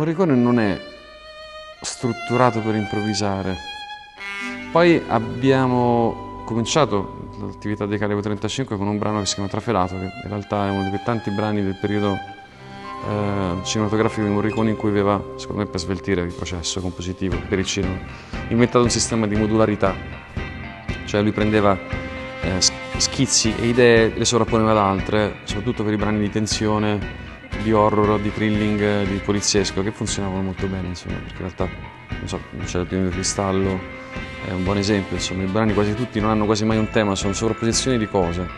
Morricone non è strutturato per improvvisare. Poi abbiamo cominciato l'attività dei Calibro 35 con un brano che si chiama Trafelato, che in realtà è uno dei tanti brani del periodo cinematografico di Morricone in cui aveva, secondo me per sveltire il processo compositivo per il cinema, inventato un sistema di modularità, cioè lui prendeva schizzi e idee, le sovrapponeva ad altre, soprattutto per i brani di tensione, di horror, di thrilling, di poliziesco, che funzionavano molto bene, insomma, perché in realtà, non so, c'è il Piombo di Cristallo, è un buon esempio, insomma, i brani quasi tutti non hanno quasi mai un tema, sono sovrapposizioni di cose.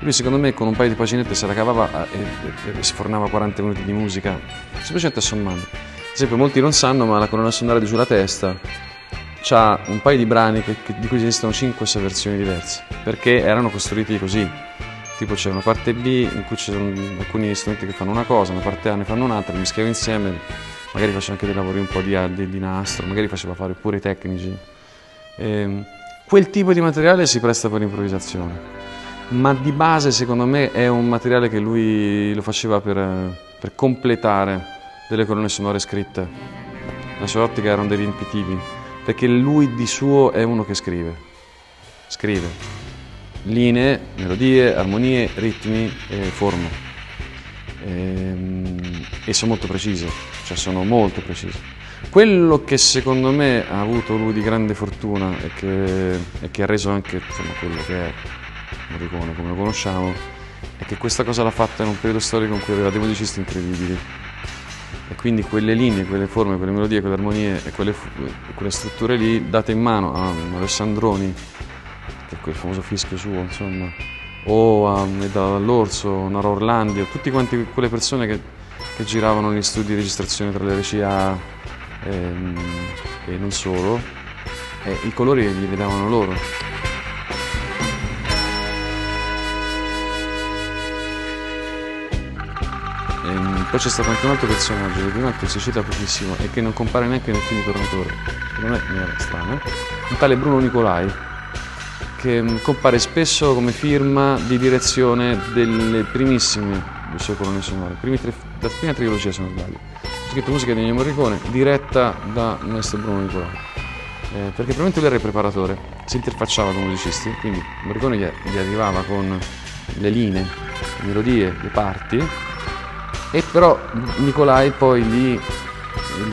Lui secondo me con un paio di paginette se la cavava e sfornava 40 minuti di musica, semplicemente assommando. Ad esempio molti non sanno, ma la colonna sonora di Giù la Testa c'ha un paio di brani di cui esistono 5 o 6 versioni diverse, perché erano costruiti così. Tipo c'è una parte B in cui ci sono alcuni strumenti che fanno una cosa, una parte A ne fanno un'altra, li mischiavo insieme, magari faccio anche dei lavori un po' di nastro, magari faceva fare pure i tecnici. Quel tipo di materiale si presta per improvvisazione, ma di base secondo me è un materiale che lui lo faceva per completare delle colonne sonore scritte. La sua ottica erano dei riempitivi, perché lui di suo è uno che scrive. Linee, melodie, armonie, ritmi e forme. E sono molto precise, cioè sono molto precise. Quello che secondo me ha avuto lui di grande fortuna e che ha reso anche insomma, quello che è Morricone come lo conosciamo, è che questa cosa l'ha fatta in un periodo storico in cui aveva dei musicisti incredibili. E quindi quelle linee, quelle forme, quelle melodie, quelle armonie e quelle strutture lì date in mano a Alessandroni, che è quel famoso fischio suo, insomma, o dall'Orso, Orlandi, o tutte quante quelle persone che giravano negli studi di registrazione tra le RCA e non solo, i colori li vedevano loro. Poi c'è stato anche un altro personaggio, che prima si cita pochissimo e che non compare neanche nel film Tornatore, che non era strano, un tale Bruno Nicolai, che compare spesso come firma di direzione delle primissime sue colonne sonore, la prima trilogia se non sbaglio. Ho scritto musica di Ennio Morricone diretta da maestro Bruno Nicolai, perché probabilmente lui era il preparatore, si interfacciava con i musicisti, quindi Morricone gli arrivava con le linee, le melodie, le parti, e però Nicolai poi gli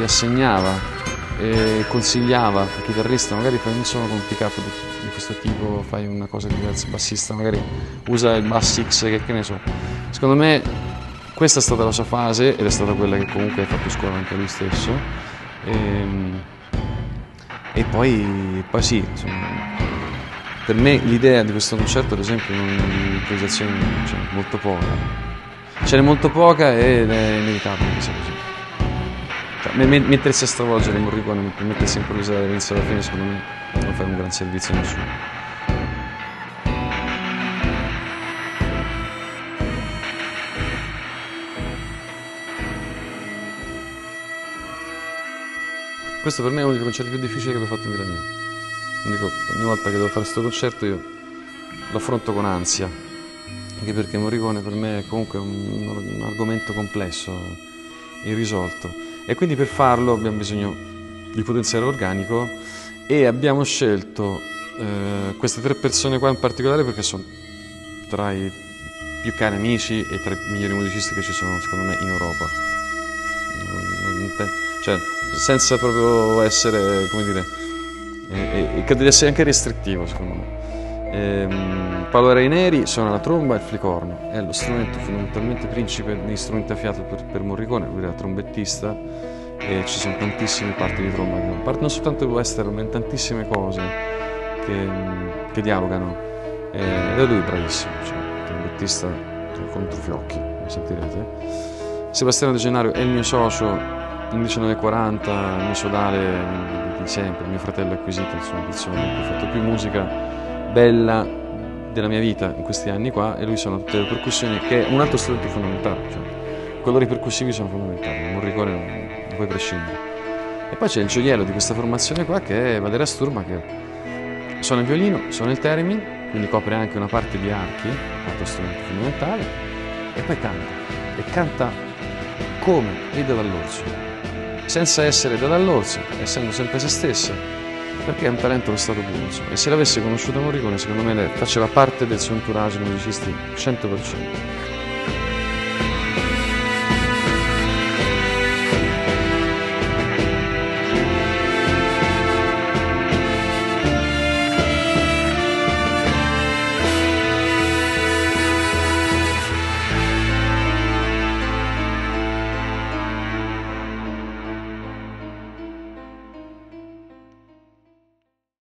assegnava e consigliava al chitarrista, magari fai un suono complicato di questo tipo, fai una cosa diversa, bassista magari usa il bass X, che ne so. Secondo me questa è stata la sua fase ed è stata quella che comunque ha fatto scuola anche lui stesso, e poi sì, insomma, per me l'idea di questo concerto ad esempio è un'improvvisazione molto poca, ce n'è molto poca ed è inevitabile che sia così. Mettersi a stravolgere Morricone, mettersi a improvvisare dall'inizio alla fine, secondo me non fa un gran servizio a nessuno. Questo per me è uno dei concerti più difficili che ho fatto in vita mia. Dico, ogni volta che devo fare questo concerto io lo affronto con ansia, anche perché Morricone per me è comunque un argomento complesso, irrisolto. E quindi per farlo abbiamo bisogno di potenziale organico e abbiamo scelto queste 3 persone qua in particolare perché sono tra i più cari amici e tra i migliori musicisti che ci sono secondo me in Europa. Cioè, senza proprio essere, come dire, credo di essere anche restrittivo secondo me. Paolo Reineri suona la tromba e il flicorno, è lo strumento fondamentalmente principe degli strumenti a fiato per Morricone, lui era trombettista e ci sono tantissime parti di tromba, non soltanto il western, ma tantissime cose che dialogano, ed è lui bravissimo, cioè, trombettista contro fiocchi, lo sentirete. Sebastiano De Gennario è il mio socio, nel 1940, il mio sodale di sempre, il mio fratello acquisito, insomma, persona che ha fatto più musica bella della mia vita in questi anni qua, e lui suona tutte le percussioni, che è un altro strumento fondamentale, cioè colori percussivi sono fondamentali, Morricone non puoi prescindere. E poi c'è il gioiello di questa formazione qua che è Valeria Sturmbacher, che suona il violino, suona il theremin, quindi copre anche una parte di archi, altro strumento fondamentale, e poi canta come e dall'Orso. senza essere da Dell'Orso, essendo sempre se stessa, perché è un talento allo stato puro. E se l'avesse conosciuto Morricone, secondo me faceva parte del suo entourage musicisti 100%.